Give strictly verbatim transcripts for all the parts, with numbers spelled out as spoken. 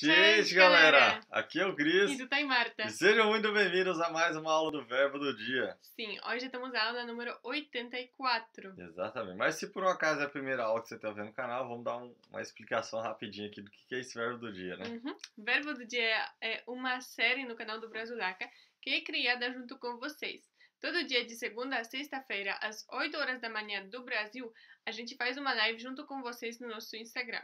Gente, galera, aqui é o Gris e do Thay Marta. E sejam muito bem-vindos a mais uma aula do Verbo do Dia. Sim, hoje estamos na aula número oitenta e quatro. Exatamente, mas se por um acaso é a primeira aula que você está vendo no canal, vamos dar um, uma explicação rapidinha aqui do que é esse Verbo do Dia, né? Uhum. Verbo do Dia é uma série no canal do Brazulaca que é criada junto com vocês. Todo dia de segunda a sexta-feira, às oito horas da manhã do Brasil, a gente faz uma live junto com vocês no nosso Instagram.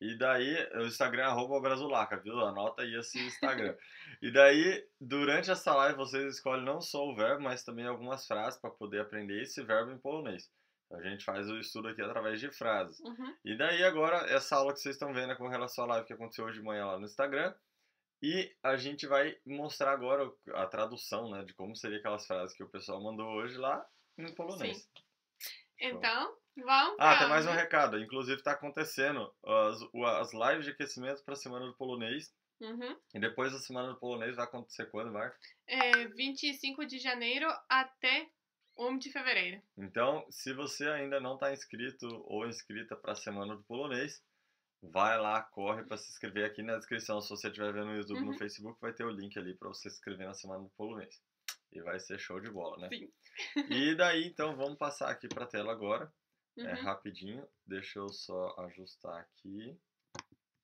E daí, o Instagram é arroba Brazulaca, viu? Anota aí esse Instagram. E daí, durante essa live, vocês escolhem não só o verbo, mas também algumas frases para poder aprender esse verbo em polonês. A gente faz o estudo aqui através de frases. Uhum. E daí, agora, essa aula que vocês estão vendo é com relação à live que aconteceu hoje de manhã lá no Instagram. E a gente vai mostrar agora a tradução, né? De como seria aquelas frases que o pessoal mandou hoje lá em polonês. Sim. Então... Vamos ah, tem mais um recado. Inclusive está acontecendo as, as lives de aquecimento para a Semana do Polonês. Uhum. E depois a Semana do Polonês vai acontecer quando, Marta? É, vinte e cinco de janeiro até primeiro de fevereiro. Então, se você ainda não está inscrito ou inscrita para a Semana do Polonês, vai lá, corre para se inscrever aqui na descrição. Se você estiver vendo no YouTube, uhum, no Facebook, vai ter o link ali para você se inscrever na Semana do Polonês. E vai ser show de bola, né? Sim. E daí, então, vamos passar aqui para a tela agora. Uhum. É rapidinho, deixa eu só ajustar aqui,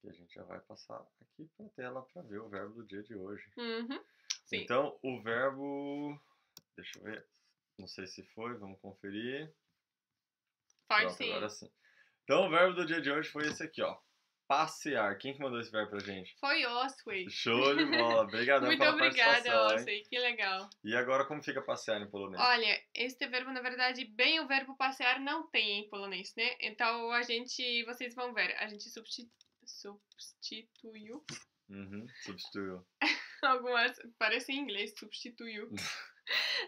que a gente já vai passar aqui para a tela para ver o verbo do dia de hoje. Uhum. Sim. Então, o verbo, deixa eu ver, não sei se foi, vamos conferir. Pode. Pronto, sim. Agora sim. Então, o verbo do dia de hoje foi esse aqui, ó. Passear. Quem que mandou esse verbo pra gente? Foi Oswey. Show de bola. Obrigadão muito pela obrigada, participação. Oswey. Que legal. E agora, como fica passear em polonês? Olha, este verbo, na verdade, bem o verbo passear não tem em polonês, né? Então, a gente... Vocês vão ver. A gente substitu... substituiu... Uhum, substituiu. Algumas... Parece em inglês. Substituiu.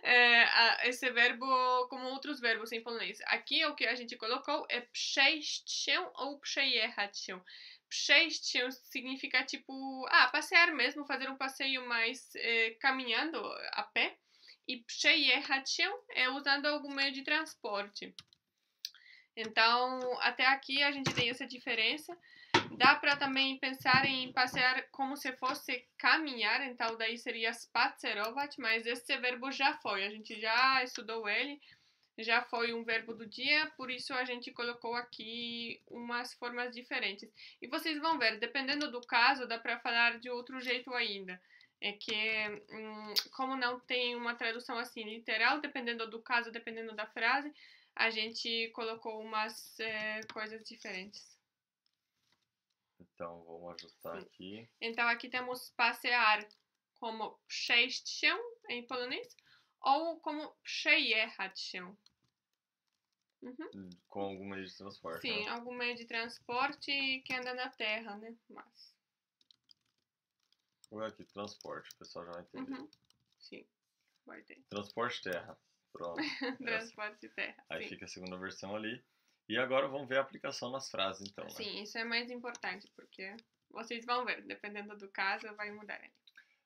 é, a, esse verbo como outros verbos em polonês. Aqui, o que a gente colocou é przejść się ou przejechać się. Przejść się significa, tipo, ah, passear mesmo, fazer um passeio mais eh, caminhando a pé. E przejechać się é usando algum meio de transporte. Então, até aqui a gente tem essa diferença. Dá para também pensar em passear como se fosse caminhar, então daí seria spacerować, mas esse verbo já foi, a gente já estudou ele, já foi um verbo do dia, por isso a gente colocou aqui umas formas diferentes. E vocês vão ver, dependendo do caso, dá para falar de outro jeito ainda. É que, como não tem uma tradução assim literal, dependendo do caso, dependendo da frase, a gente colocou umas eh, coisas diferentes. Então, vamos ajustar sim, aqui. Então, aqui temos passear como przejść się em polonês ou como przejechać się. Uhum. Com algum meio de transporte. Sim, né? Algum meio de transporte que anda na terra, né? Mas... Vou aqui, transporte, o pessoal já vai entender. Uhum. Sim, vai ter. Transporte terra. Pronto. Transporte terra. Aí sim, fica a segunda versão ali. E agora vamos ver a aplicação nas frases, então, né? Sim, isso é mais importante, porque vocês vão ver, dependendo do caso, vai mudar.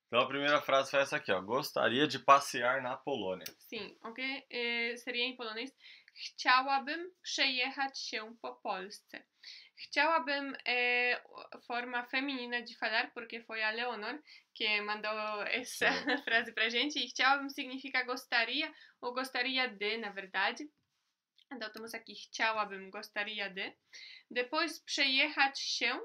Então, a primeira frase foi essa aqui, ó. Gostaria de passear na Polônia. Sim, ok? Eh, seria em polonês. Chciałabym przejechać się po Polsce. Chciałabym é forma feminina de falar, porque foi a Leonor que mandou essa sim, frase pra gente. E chciałabym significa gostaria, ou gostaria de, na verdade. Então, temos aqui chciałabym, gostaria de. Depois, przejechać się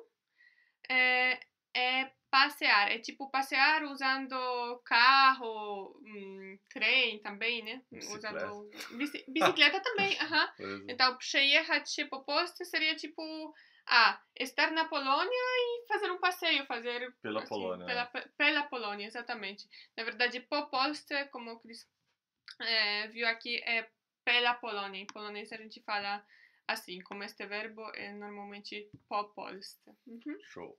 é, é passear. É tipo passear usando carro, hum, trem também, né? Bicicleta. Usando bici, bicicleta também, aham. Uh-huh. Então, przejechać się po Polsce seria tipo... Ah, estar na Polônia e fazer um passeio, fazer... Pela assim, Polônia. Pela, pela Polônia, exatamente. Na verdade, po Polsce, como o Cris é, viu aqui, é... Pela Polônia. Em polonês a gente fala assim, como este verbo é normalmente po Polsce. Uhum. Show.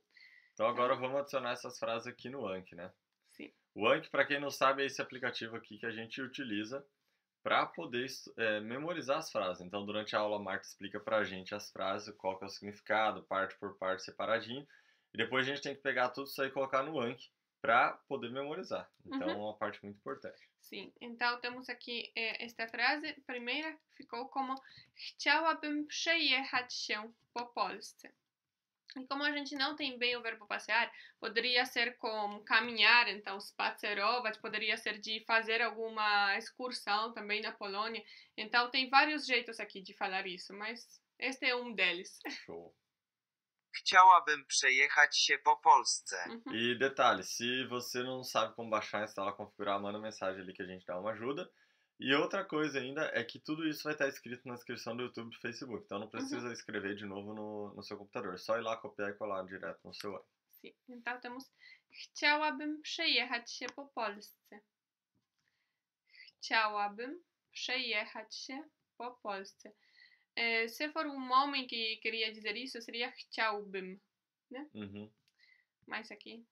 Então agora vamos adicionar essas frases aqui no Anki, né? Sim. O Anki, para quem não sabe, é esse aplicativo aqui que a gente utiliza para poder é, memorizar as frases. Então durante a aula a Marta explica para a gente as frases, qual que é o significado, parte por parte, separadinho. E depois a gente tem que pegar tudo isso aí e colocar no Anki para poder memorizar. Então, uhum, é uma parte muito importante. Sim, então temos aqui eh, esta frase. Primeira ficou como: Chciałabym przejechać się po Polsce. E como a gente não tem bem o verbo passear, poderia ser como caminhar, então spacerować, poderia ser de fazer alguma excursão também na Polônia. Então tem vários jeitos aqui de falar isso, mas este é um deles. Show. Chciałabym przejechać się po Polsce. Uhum. E detalhe, se você não sabe como baixar, instalar, configurar, manda mensagem ali que a gente dá uma ajuda. E outra coisa ainda é que tudo isso vai estar escrito na descrição do YouTube e do Facebook. Então não precisa uhum. escrever de novo no, no seu computador. É só ir lá, copiar e colar direto no seu celular. Sim, então temos Chciałabym przejechać się po Polsce. Chciałabym przejechać się po Polsce. É, se for um homem que queria dizer isso, seria chciałbym, né? Uhum. Mas aqui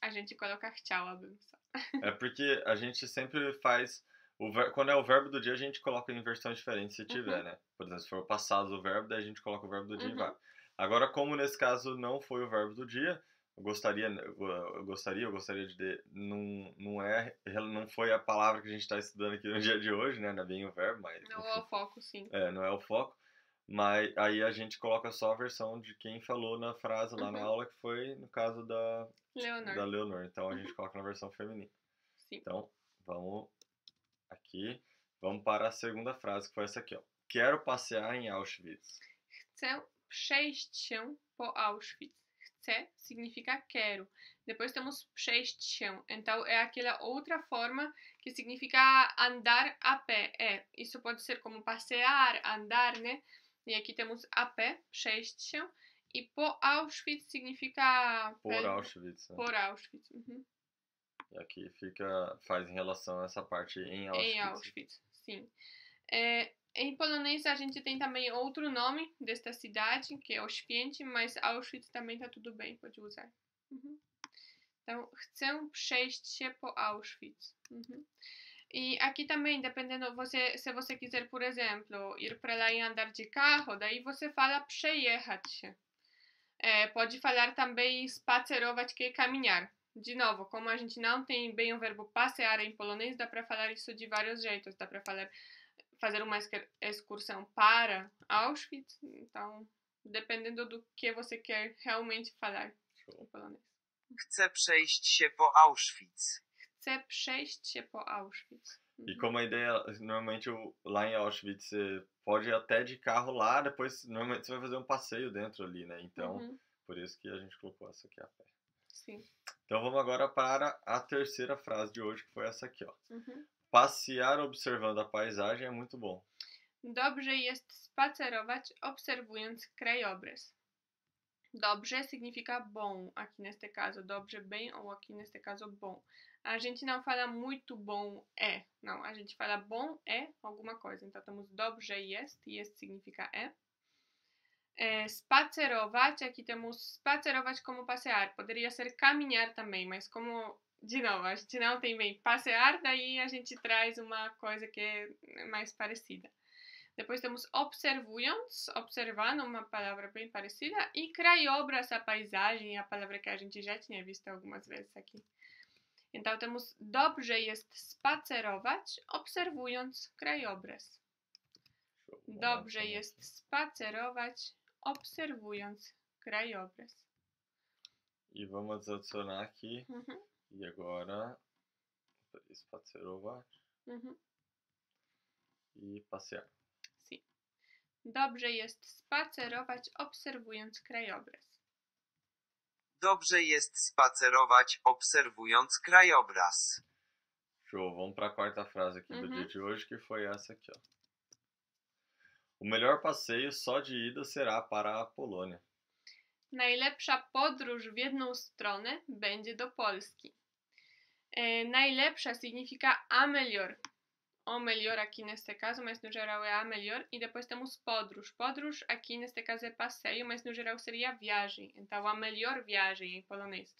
a gente coloca chciałabym só. É porque a gente sempre faz... O ver... Quando é o verbo do dia, a gente coloca em versões diferentes se tiver, uhum. né? Por exemplo, se for o passado do verbo, daí a gente coloca o verbo do dia uhum. e vai. Agora, como nesse caso não foi o verbo do dia, eu gostaria, eu gostaria, eu gostaria de... Não, não, é, não foi a palavra que a gente está estudando aqui no dia de hoje, né? Não é bem o verbo, mas... Não enfim. É o foco, sim. É, não é o foco. Mas aí a gente coloca só a versão de quem falou na frase lá uhum. na aula, que foi no caso da Leonor. Da Leonor. Então a gente coloca na versão feminina. Sim. Então, vamos aqui. Vamos para a segunda frase, que foi essa aqui, ó. Quero passear em Auschwitz. Chcę przejść się po Auschwitz. Chcę significa quero. Depois temos przejść się. Então é aquela outra forma que significa andar a pé. É, isso pode ser como passear, andar, né? E aqui temos a pé, przejść się. E po Auschwitz significa... Por pé, Auschwitz. Né? Por Auschwitz. Uhum. E aqui fica, faz em relação a essa parte em Auschwitz. Em Auschwitz, sim. É, em polonês a gente tem também outro nome desta cidade, que é Oświęcim, mas Auschwitz também tá tudo bem, pode usar. Uhum. Então, chcę przejść się po Auschwitz. Uhum. E aqui também, dependendo, você, se você quiser, por exemplo, ir para lá e andar de carro, daí você fala przejechać się. É, pode falar também spacerować, que é caminhar. De novo, como a gente não tem bem o verbo passear em polonês, dá para falar isso de vários jeitos. Dá para falar, fazer uma excursão para Auschwitz. Então, dependendo do que você quer realmente falar em polonês. Chcę przejść się po Auschwitz. Chcę przejść się po Auschwitz. Uhum. E como a ideia, normalmente lá em Auschwitz você pode ir até de carro lá, depois normalmente você vai fazer um passeio dentro ali, né? Então, uhum. por isso que a gente colocou essa aqui a pé. Sim. Então vamos agora para a terceira frase de hoje, que foi essa aqui, ó. Uhum. Passear observando a paisagem é muito bom. Dobrze jest spacerować obserwując krajobraz. Dobrze significa bom, aqui neste caso, dobrze bem, ou aqui neste caso bom. A gente não fala muito bom é, não, a gente fala bom é alguma coisa. Então temos dobrze jest, jest significa é. É, spacerować, aqui temos spacerować como passear, poderia ser caminhar também, mas como, de novo, a gente não tem bem passear, daí a gente traz uma coisa que é mais parecida. Depois temos observując, observando, uma palavra bem parecida, e krajobraz, a paisagem, a palavra que a gente já tinha visto algumas vezes aqui. Então temos dobrze jest spacerować, obserwując krajobraz. Dobrze jest spacerować, obserwując krajobraz. E vamos adicionar aqui. Uhum. E agora spacerować. Uhum. E passear. Sim. Dobrze jest spacerować, obserwując krajobraz. Dobrze jest spacerować, obserwując krajobraz. Show. Vamos para a quarta frase aqui uhum. do dia de hoje, que foi essa aqui, ó. O melhor passeio só de ida será para a Polônia. Najlepsza podróż w jedną stronę będzie do Polski. É, najlepsza significa a melhor. O melhor aqui neste caso, mas no geral é a melhor. E depois temos podróż. Podróż aqui neste caso é passeio, mas no geral seria viagem. Então a melhor viagem em polonês.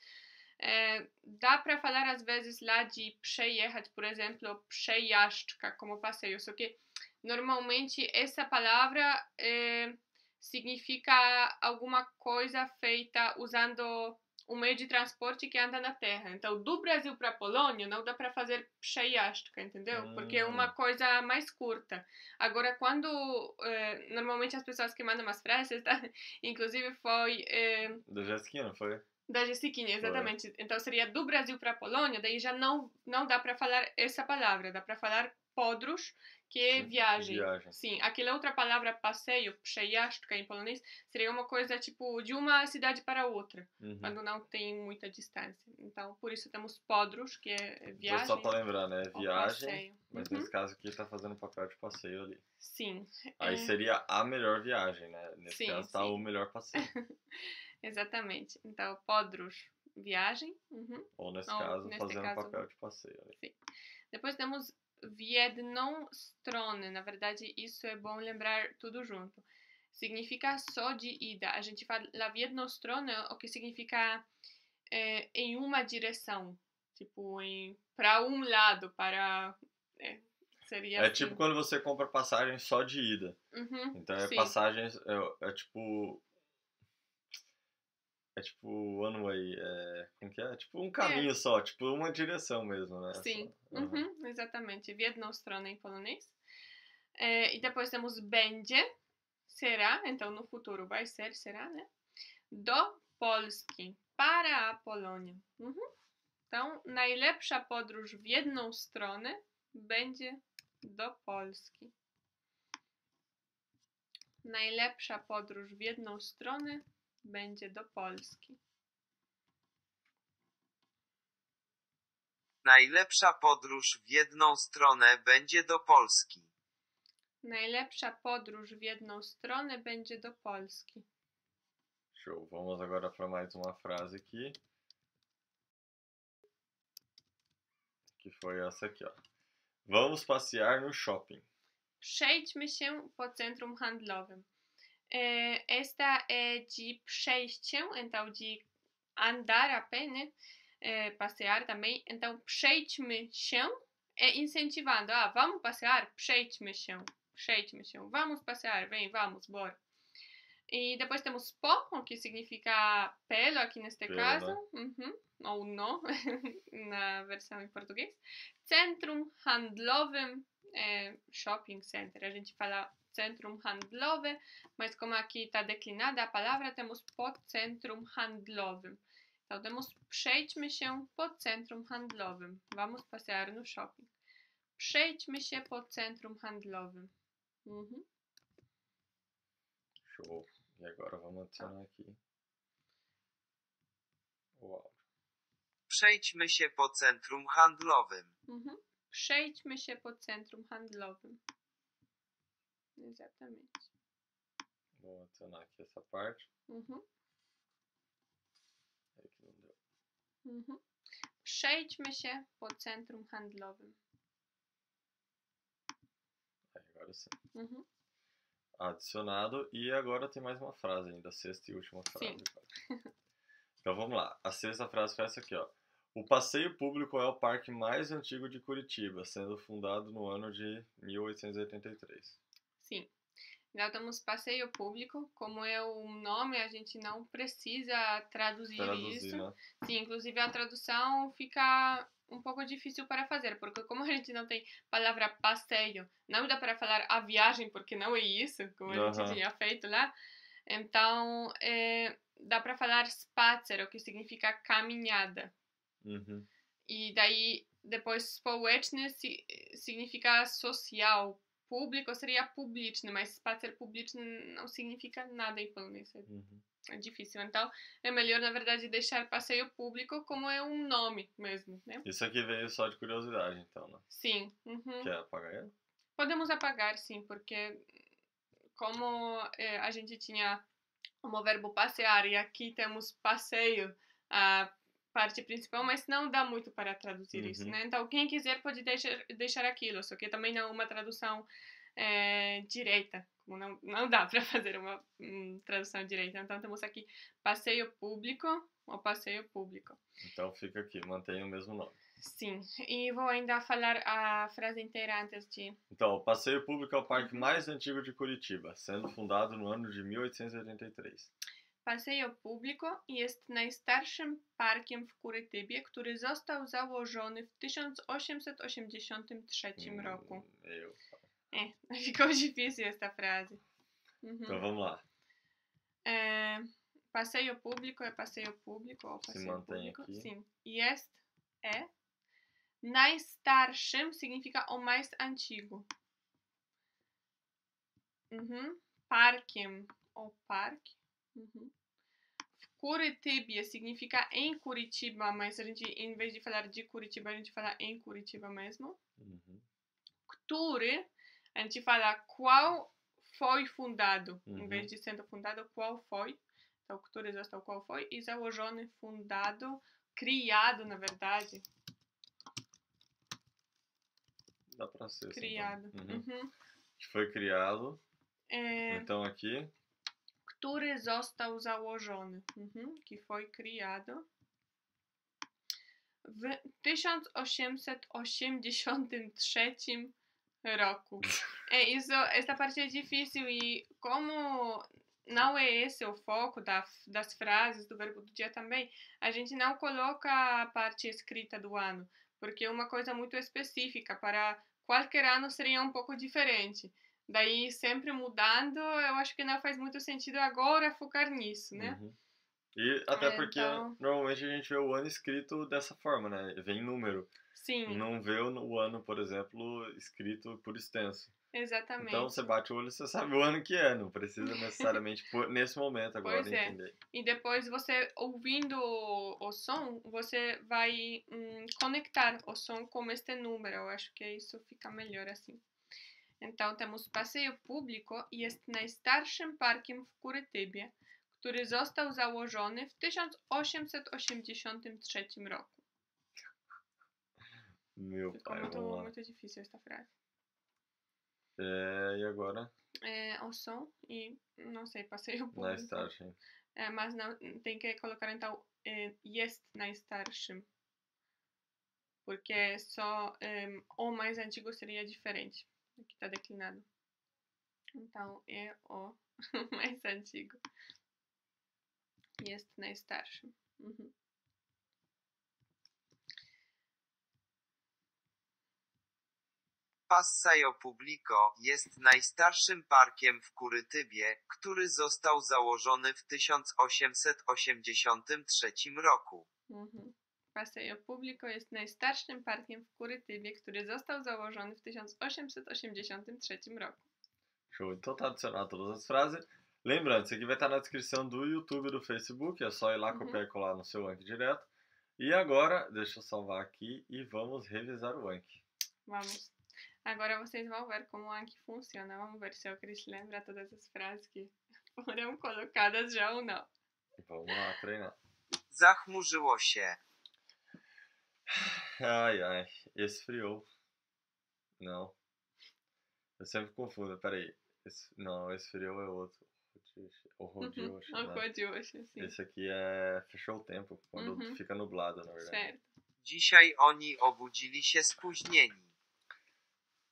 É, dá para falar às vezes lá de przejechać, por exemplo, przejażdżka como passeio, só que normalmente essa palavra é, significa alguma coisa feita usando um meio de transporte que anda na terra. Então, do Brasil para a Polônia, não dá para fazer Przejechać, entendeu? Ah. Porque é uma coisa mais curta. Agora, quando... Eh, normalmente as pessoas que mandam as frases, tá? Inclusive foi... Eh, da Jessica, não foi? Da Jessiquinha, exatamente. Foi. Então, seria do Brasil para a Polônia, daí já não, não dá para falar essa palavra, dá para falar podróż, que é viagem. viagem. Sim, aquela outra palavra, passeio, przejażdżka em polonês, seria uma coisa tipo de uma cidade para outra, uhum. quando não tem muita distância. Então, por isso temos podróż, que é viagem. Só para lembrar, né? Viagem, mas uhum. nesse caso aqui está fazendo o papel de passeio ali. Sim. Aí é... seria a melhor viagem, né? Nesse sim, caso está o melhor passeio. Exatamente. Então, podróż, viagem. Uhum. Ou nesse Ou, caso, fazendo caso... papel de passeio ali. Sim. Depois temos... W jedną stronę, na verdade isso é bom lembrar tudo junto. Significa só de ida. A gente fala w jedną stronę, o que significa é, em uma direção, tipo em para um lado, para é, seria. É assim. Tipo quando você compra passagem só de ida. Uhum, então é sim. passagem é, é tipo é tipo one way, é, como que é? É tipo um caminho é. só, tipo uma direção mesmo, né? Sim, uhum. Uhum, exatamente. W jedną stronę em polonês. É, e depois temos będzie, será, então no futuro vai ser, será, né? Do Polski, para a Polônia. Uhum. Então, najlepsza podróż w jedną stronę będzie do Polski. Najlepsza podróż w jedną stronę będzie do Polski. Najlepsza podróż w jedną stronę będzie do Polski. Najlepsza podróż w jedną stronę będzie do Polski. Show. Vamos agora para mais uma frase aqui. Que foi essa aqui, ó. Vamos passear no shopping. Przejdźmy się po centrum handlowym. Esta é de przejść, então de andar a pé, né? É, passear também. Então, przejdźmy się é incentivando. Ah, vamos passear? Przejdźmy się. Przejdźmy się. Vamos passear. Vem, vamos, bora. E depois temos po, que significa pelo aqui neste pelo, caso. Né? Uhum. Ou não, na versão em português. Centrum handlowym, é, shopping center. A gente fala... Centrum handlowe, mas como aqui está declinada a palavra, temos po centrum handlowym. Então temos przejdźmy się po centrum handlowym. Vamos passear no shopping. Przejdźmy się po centrum handlowym. Uhum. Show. E agora vamos adicionar aqui. Uau. Przejdźmy się po centrum handlowym. Uhum. Przejdźmy się po centrum handlowym. Exatamente. Vou adicionar aqui essa parte. Uhum. É que não deu. Uhum. Przejdźmy się po centrum handlowym. Aí, agora sim. Uhum. Adicionado. E agora tem mais uma frase ainda, a sexta e última frase. Sim. Então vamos lá. A sexta frase foi essa aqui, ó. O Passeio Público é o parque mais antigo de Curitiba, sendo fundado no ano de mil oitocentos e oitenta e três. Sim, já temos passeio público, como é o nome, a gente não precisa traduzir, traduzir isso. Né? Sim, inclusive a tradução fica um pouco difícil para fazer, porque como a gente não tem palavra passeio, não dá para falar a viagem, porque não é isso, como a gente uhum. tinha feito lá. Então, é, dá para falar spacer, que significa caminhada. Uhum. E daí, depois, społeczny significa social. Público seria publiczny, mas spacer publiczny não significa nada em polonês. Uhum. É difícil. Então, é melhor, na verdade, deixar passeio público como é um nome mesmo, né? Isso aqui veio só de curiosidade, então, né? Sim. Uhum. Quer apagar ele? Podemos apagar, sim, porque como eh, a gente tinha o verbo passear e aqui temos passeio, a parte principal, mas não dá muito para traduzir uhum. isso, né? Então, quem quiser pode deixar, deixar aquilo, só que também não é uma tradução é, direita, como não, não dá para fazer uma um, tradução direita. Então, temos aqui passeio público ou passeio público. Então, fica aqui, mantém o mesmo nome. Sim, e vou ainda falar a frase inteira antes de... Então, o Passeio Público é o parque mais antigo de Curitiba, sendo fundado no ano de mil oitocentos e oitenta e três. Passeio Público jest najstarszym parkiem w Kurytybie, który został założony w tysiąc osiemset osiemdziesiątym trzecim roku. É, ficou difícil esta frase. Uhum. Então vamos lá. É, passeio público é passeio público ou passeio Se mantém público. Aqui. Sim. Jest é. Najstarszym significa o mais antigo. Uhum. Parkiem ou parque. Uhum. Curitibia significa em Curitiba, mas a gente, em vez de falar de Curitiba, a gente fala em Curitiba mesmo. Uhum. Który, a gente fala qual foi fundado, uhum. em vez de sendo fundado, qual foi. Então, który został, qual foi. E założony, fundado, criado, na verdade. Dá pra ser. Criado. Assim, uhum. Uhum. Foi criado. É... Então, aqui. Który został założony, uhum. que foi criado. W tysiąc osiemset osiemdziesiątym trzecim roku. É isso, esta parte é difícil e como não é esse o foco da, das frases do verbo do dia também, a gente não coloca a parte escrita do ano, porque é uma coisa muito específica, para qualquer ano seria um pouco diferente. Daí sempre mudando, eu acho que não faz muito sentido agora focar nisso, né? Uhum. E até porque então... normalmente a gente vê o ano escrito dessa forma, né? Vem número. Sim. Não vê o ano, por exemplo, escrito por extenso. Exatamente. Então você bate o olho e você sabe o ano que é, não precisa necessariamente por, nesse momento agora pois é. Entender. E depois você ouvindo o, o som, você vai hum, conectar o som com este número. Eu acho que isso fica melhor assim. Então temos passeio público e jest najstarszym parkiem w Kurytybie, który został założony w tysiąc osiemset osiemdziesiątym trzecim roku. Meu pai, muito, vamos lá. Muito difícil esta frase. É, e agora? É, o som e não sei, passeio público. Najstarszym. É, mas não, tem que colocar então é, jest najstarszym. Porque só é, o mais antigo seria diferente. Aqui está declinado. Então é o mais antigo. Jest najstarszym. Uhum. Passeio Público jest najstarszym parkiem w Kurytybie, który został założony w tysiąc osiemset osiemdziesiątym trzecim roku. Uhum. Passeio Público jest najstarszym parkiem w Kurytybie, który został założony w tysiąc osiemset osiemdziesiątym trzecim roku. Show, então tá adicionado todas as frases. Lembrando, isso aqui vai estar na descrição do YouTube e do Facebook, é só ir lá, uhum. copiar e colar no seu Anki direto. E agora, deixa eu salvar aqui e vamos revisar o Anki. Vamos. Agora vocês vão ver como o Anki funciona. Vamos ver se o Cris lembra todas as frases que foram colocadas já ou não. Vamos lá, treinar. Zachmurzyło się. Ai, ai, esfriou. Não. Eu sempre confundo, peraí. Esse, não, esfriou é outro. O rodízio, né? Sim. Esse aqui é... Fechou o tempo, quando uhum. fica nublado, na verdade. Certo. Dzisiaj oni obudzili się spóźnieni.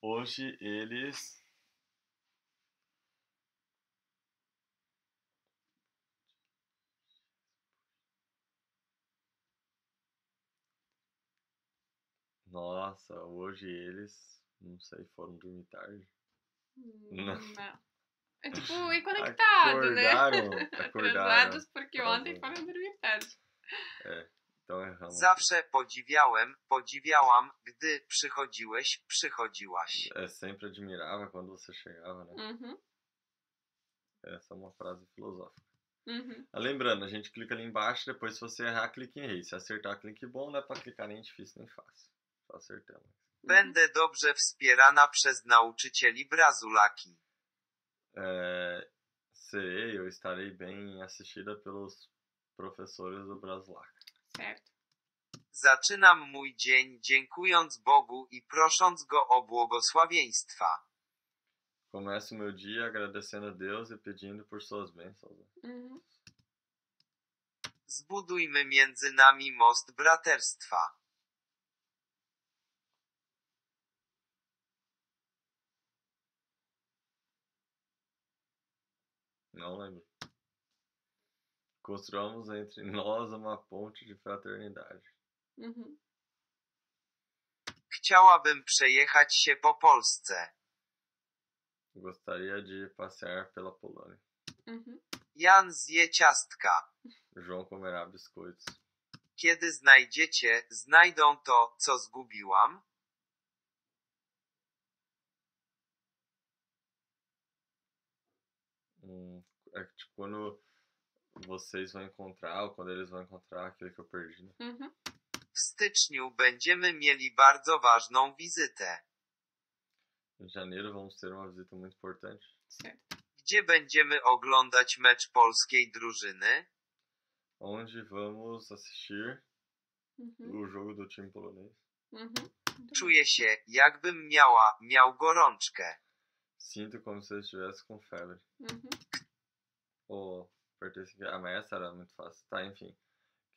Hoje eles... Nossa, hoje eles, não sei, foram dormir tarde. Não. não. É tipo, e conectado, acordaram, né? Acordaram. Porque ontem foram dormir tarde. É, então erramos. Zawsze podziwiałem, podziwiałam, gdy przychodziłeś, przychodziłaś. É, sempre admirava quando você chegava, né? Uhum. Essa é uma frase filosófica. Uhum. Lembrando, a gente clica ali embaixo, depois se você errar, clique em rei. Se acertar, clique bom, não é pra clicar nem difícil, nem fácil. Acertamos. Będę dobrze wspierana przez nauczycieli Brazulaki. É, sei, eu estarei bem assistida pelos professores do Brazulaca. Certo. Zaczynam mój dzień dziękując Bogu i prosząc Go o błogosławieństwa. Começo meu dia agradecendo a Deus e pedindo por suas bênçãos. Uhum. Zbudujmy między nami most braterstwa. Não lembro. Construamos entre nós uma ponte de fraternidade. Uhum. Chciałabym przejechać się po Polsce. Gostaria de passear pela Polônia. Uhum. Jan zje ciastka. João comerá biscoitos. Kiedy znajdziecie, znajdą to, co zgubiłam? Hum, é que tipo, quando vocês vão encontrar, ou quando eles vão encontrar aquilo que eu perdi. Né? Uhum. W styczniu będziemy mieli bardzo ważną wizytę. Em janeiro vamos ter uma visita muito importante. Certo. Gdzie będziemy oglądać mecz polskiej drużyny? Onde vamos assistir uhum. o jogo do time polonês. Uhum. Czuję się, jakbym miała, miał gorączkę. Sinto como se eu estivesse com febre. Uhum. Oh, pertence que... Ah, mas essa era muito fácil. Tá, enfim.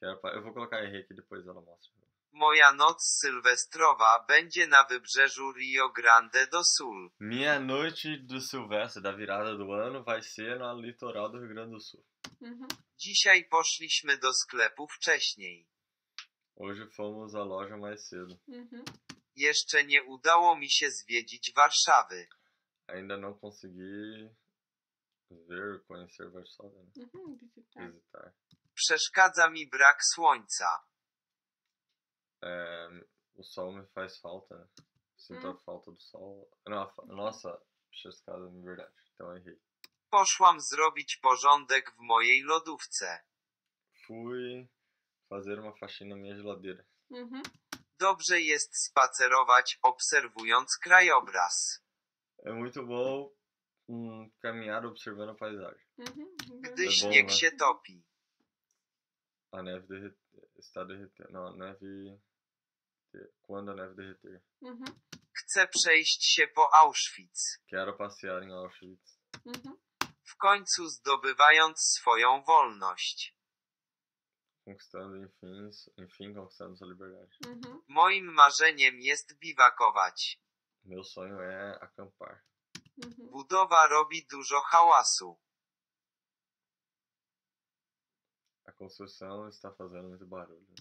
Eu vou colocar R aqui, depois ela mostra. Moja noc sylwestrowa będzie na wybrzeżu Rio Grande do Sul. Minha noite do Silvestre, da virada do ano, vai ser na litoral do Rio Grande do Sul. Uhum. Dzisiaj poszliśmy do sklepu wcześniej. Hoje fomos à loja mais cedo. Uhum. Jeszcze nie udało mi się zwiedzić Warszawy. Ainda não consegui ver, conhecer Warszawę. Uhum, visitar. visitar. Przeszkadza mi brak słońca. É, o sol me faz falta. Sinto hum. a falta do sol. Não, fa... Nossa, przeszkadza mi, verdade. Então errei. Poszłam zrobić porządek w mojej lodówce. Fui fazer uma faxina na minha geladeira. Uhum. Dobrze jest spacerować, obserwując krajobraz. É muito bom hum, caminhar observando a paisagem. Uhum. Gdy śnieg się topi. A neve derrete... está derretendo. Não, a neve... Quando a neve derreter. Uhum. Chcę przejść się po Auschwitz. Quero passear em Auschwitz. Uhum. W końcu zdobywając swoją wolność. Conquistando, enfim, enfim conquistando sua liberdade. Uhum. Moim marzeniem jest biwakować. Meu sonho é acampar. Uhum. Budowa robi dużo hałasu. A construção está fazendo muito barulho.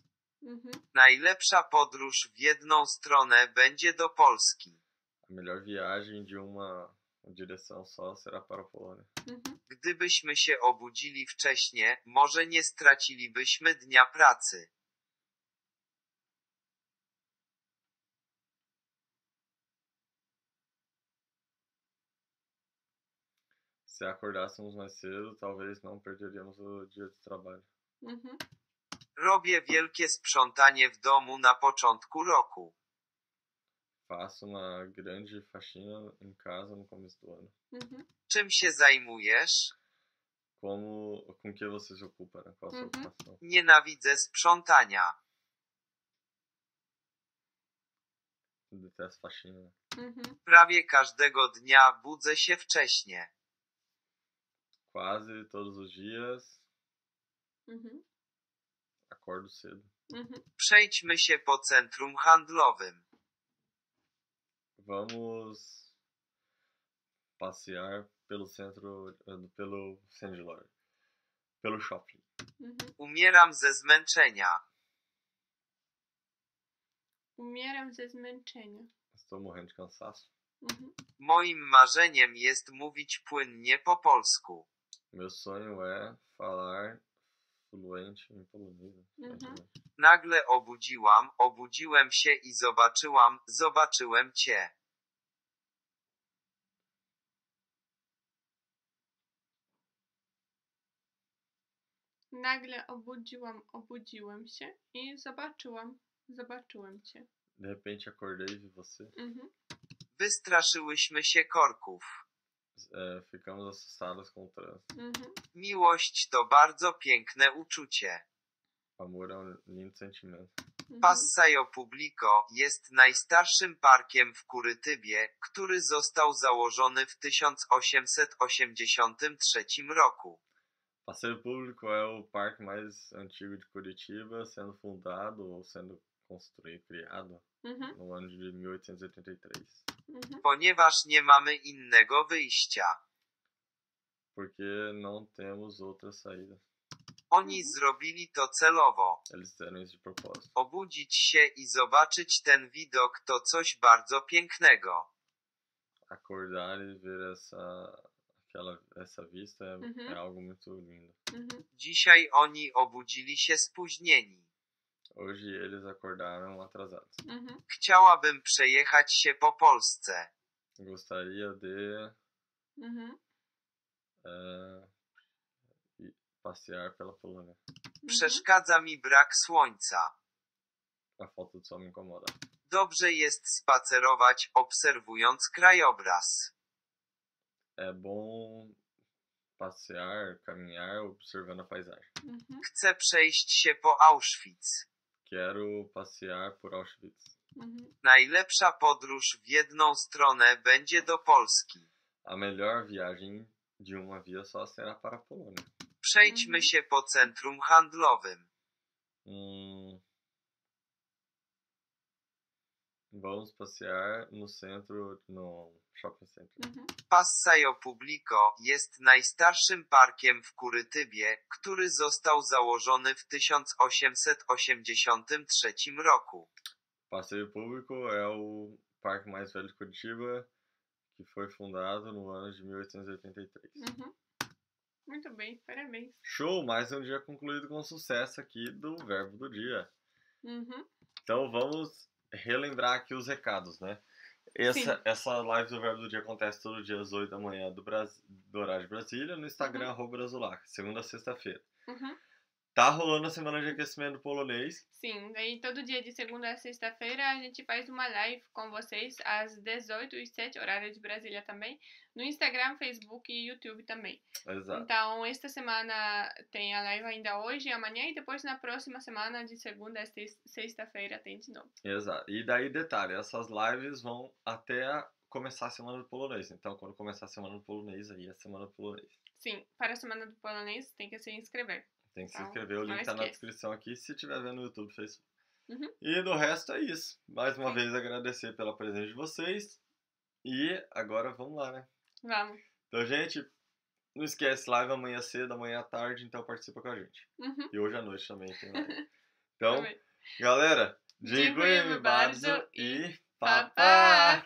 Uhum. Najlepsza podróż w jedną stronę będzie do Polski. A melhor viagem de uma direção só será para a Polônia. Uhum. Gdybyśmy się obudzili wcześniej, może nie stracilibyśmy dnia pracy. Se acordássemos mais cedo, talvez não perderíamos o dia de trabalho. Uhum. Robię wielkie sprzątanie w domu na początku roku. Faço uma grande faxina em casa no começo do ano. Uhum. Czym się zajmujesz? Como, com que você se ocupa, né? Qual a sua uhum. ocupação? Nienawidzę sprzątania. Detesto faxina. Uhum. Prawie każdego dnia budzę się wcześnie. Quase todos os dias. Uhum. Acordo cedo. Uhum. Przejdźmy się po centrum handlowym. Vamos passear pelo centro, pelo Sandlord, pelo shopping. Uhum. Umieram ze zmęczenia. Umieram ze zmęczenia. Estou morrendo de cansaço. Uhum. Moim marzeniem jest mówić płynnie po polsku. Meu sonho é falar fluente em polonês. Uhum. Nagle obudziłam, obudziłem się i zobaczyłam, zobaczyłem cię. Nagle obudziłam, obudziłem się i zobaczyłam, zobaczyłem cię. De repente acordei de você. Uhum. Wystraszyłyśmy się korków. É, ficamos assustados com o trânsito. Uhum. Miłość to bardzo piękne uczucie. Amor é um lindo sentimento. Uhum. Passeio Público jest najstarszym parkiem w Kurytybie, który został założony w tysiąc osiemset osiemdziesiątym trzecim roku. Passeio Público é o parque mais antigo de Curitiba, sendo fundado ou sendo construído, criado uhum. no ano de mil oitocentos e oitenta e três. Uhum. Ponieważ nie mamy innego wyjścia. Porque não temos outra saída. Oni mhm. zrobili to celowo. Obudzić się i zobaczyć ten widok to coś bardzo pięknego. Acordar e ver essa, aquela, essa vista é, mhm. é algo muito lindo. Mhm. Dzisiaj oni obudzili się spóźnieni. Hoje eles acordaram atrasados. Mhm. Chciałabym przejechać się po Polsce. Gostaria de mhm. e, passear pela Polônia. Mhm. Przeszkadza mi brak słońca. A falta de sol me incomoda. Dobrze jest spacerować, obserwując krajobraz. É bom passear, caminhar, observando a paisagem. Mhm. Chcę przejść się po Auschwitz. Quero passear por Auschwitz. Mhm. Najlepsza podróż w jedną stronę będzie do Polski. A melhor viagem de uma via só será para a Polônia. Przejdźmy mhm. się po centrum handlowym. Hmm. Vamos passear no centro, no shopping center. Mhm. Passeio Público jest najstarszym parkiem w Kurytybie, który został założony w tysiąc osiemset osiemdziesiątym trzecim roku. Passeio Público é o parque mais velho de Curitiba, que foi fundado no ano de mil oitocentos e oitenta e três. Mhm. Muito bem, parabéns. Show, mais um dia concluído com sucesso aqui do Verbo do Dia. Uhum. Então vamos relembrar aqui os recados, né? Essa, essa live do Verbo do Dia acontece todo dia às oito da manhã do, Bras... do horário de Brasília, no Instagram, uhum. arroba Brazulaca, segunda a sexta-feira. Uhum. Tá rolando a semana de aquecimento polonês. Sim, aí todo dia de segunda a sexta-feira a gente faz uma live com vocês às dezoito e sete, horário de Brasília também, no Instagram, Facebook e YouTube também. Exato. Então, esta semana tem a live ainda hoje e amanhã, e depois na próxima semana, de segunda a sexta-feira, tem de novo. Exato. E daí, detalhe, essas lives vão até começar a semana do polonês. Então, quando começar a semana do polonês, aí é a semana do polonês. Sim, para a semana do polonês tem que se inscrever. Tem que se inscrever, o link tá na descrição aqui, se estiver vendo no YouTube, Facebook. Uhum. E do resto é isso. Mais uma Sim. vez agradecer pela presença de vocês. E agora vamos lá, né? Vamos. Então, gente, não esquece, live amanhã cedo, amanhã à tarde, então participa com a gente. Uhum. E hoje à noite também tem live. Então, galera, dziękuję bardzo e papá!